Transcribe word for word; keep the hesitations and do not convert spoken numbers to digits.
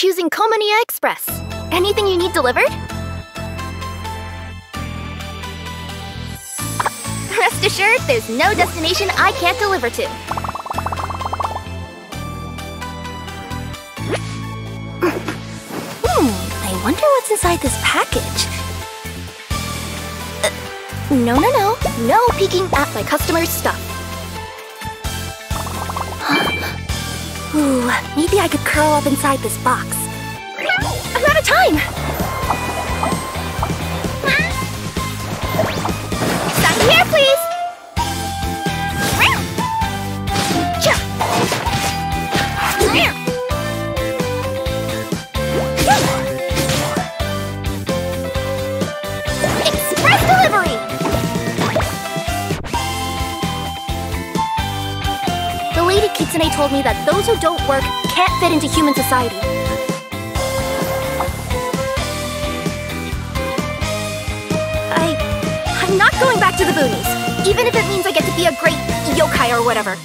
choosing Komania Express. Anything you need delivered? Rest assured, there's no destination I can't deliver to. Hmm, I wonder what's inside this package. Uh, no, no, no. No peeking at my customer's stuff. Ooh, maybe I could curl up inside this box. I'm out of time! Sign here, please! Express delivery! The lady Kitsune told me that those who don't work can't fit into human society. I... I'm not going back to the boonies, even if it means I get to be a great yokai or whatever.